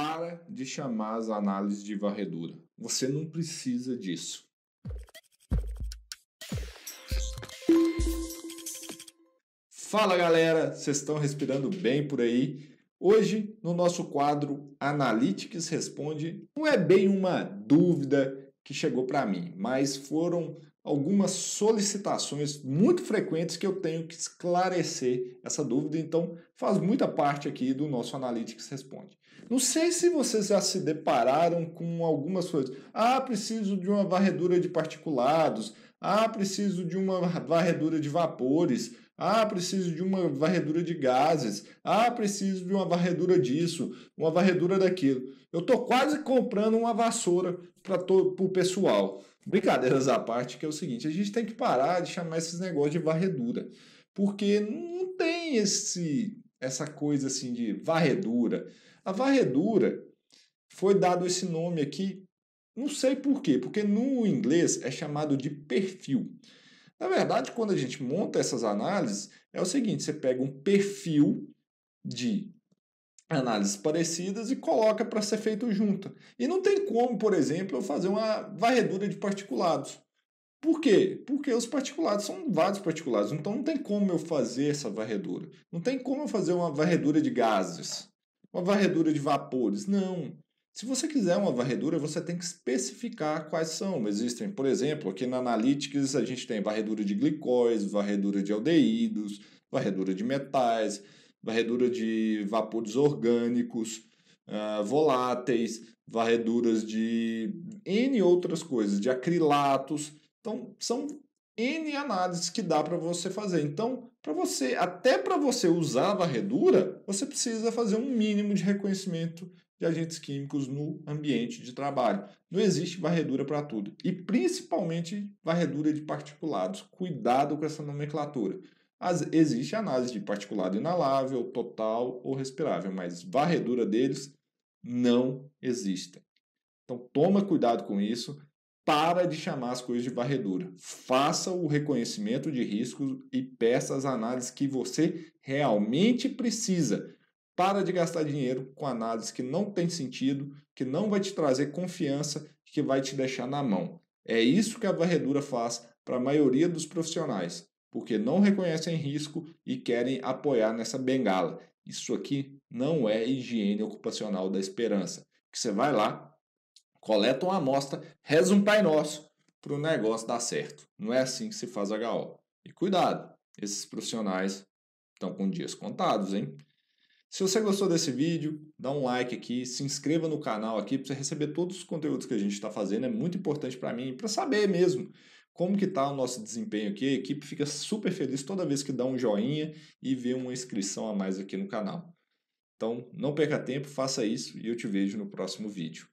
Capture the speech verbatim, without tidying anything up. Para de chamar as análises de varredura. Você não precisa disso. Fala galera, vocês estão respirando bem por aí? Hoje, no nosso quadro Analytics Responde, não é bem uma dúvida que chegou para mim, mas foram algumas solicitações muito frequentes que eu tenho que esclarecer essa dúvida, então faz muita parte aqui do nosso Analytics Responde. Não sei se vocês já se depararam com algumas coisas. Ah, preciso de uma varredura de particulados. Ah, preciso de uma varredura de vapores. Ah, preciso de uma varredura de gases. Ah, preciso de uma varredura disso, uma varredura daquilo. Eu estou quase comprando uma vassoura para o pessoal. Brincadeiras à parte, que é o seguinte, a gente tem que parar de chamar esses negócios de varredura, porque não tem esse, essa coisa assim de varredura. A varredura foi dado esse nome aqui, não sei por quê, porque no inglês é chamado de perfil. Na verdade, quando a gente monta essas análises, é o seguinte, você pega um perfil de análises parecidas e coloca para ser feito junto. E não tem como, por exemplo, eu fazer uma varredura de particulados. Por quê? Porque os particulados são vários particulados, então não tem como eu fazer essa varredura. Não tem como eu fazer uma varredura de gases, uma varredura de vapores, não. Se você quiser uma varredura, você tem que especificar quais são. Existem, por exemplo, aqui na Analytics a gente tem varredura de glicóis, varredura de aldeídos, varredura de metais, varredura de vapores orgânicos, uh, voláteis, varreduras de N outras coisas, de acrilatos. Então, são N análises que dá para você fazer. Então, para você, até para você usar a varredura, você precisa fazer um mínimo de reconhecimento de agentes químicos no ambiente de trabalho. Não existe varredura para tudo. E principalmente varredura de particulados. Cuidado com essa nomenclatura. As, existe análise de particulado inalável, total ou respirável, mas varredura deles não existe. Então toma cuidado com isso, para de chamar as coisas de varredura. Faça o reconhecimento de riscos e peça as análises que você realmente precisa. Para de gastar dinheiro com análises que não tem sentido, que não vai te trazer confiança, que vai te deixar na mão. É isso que a varredura faz para a maioria dos profissionais, porque não reconhecem risco e querem apoiar nessa bengala. Isso aqui não é higiene ocupacional da esperança. Que você vai lá, coleta uma amostra, reza um Pai Nosso para o negócio dar certo. Não é assim que se faz H O. E cuidado, esses profissionais estão com dias contados, hein? Se você gostou desse vídeo, dá um like aqui, se inscreva no canal aqui para você receber todos os conteúdos que a gente está fazendo. É muito importante para mim, para saber mesmo como que está o nosso desempenho aqui. A equipe fica super feliz toda vez que dá um joinha e vê uma inscrição a mais aqui no canal. Então, não perca tempo, faça isso e eu te vejo no próximo vídeo.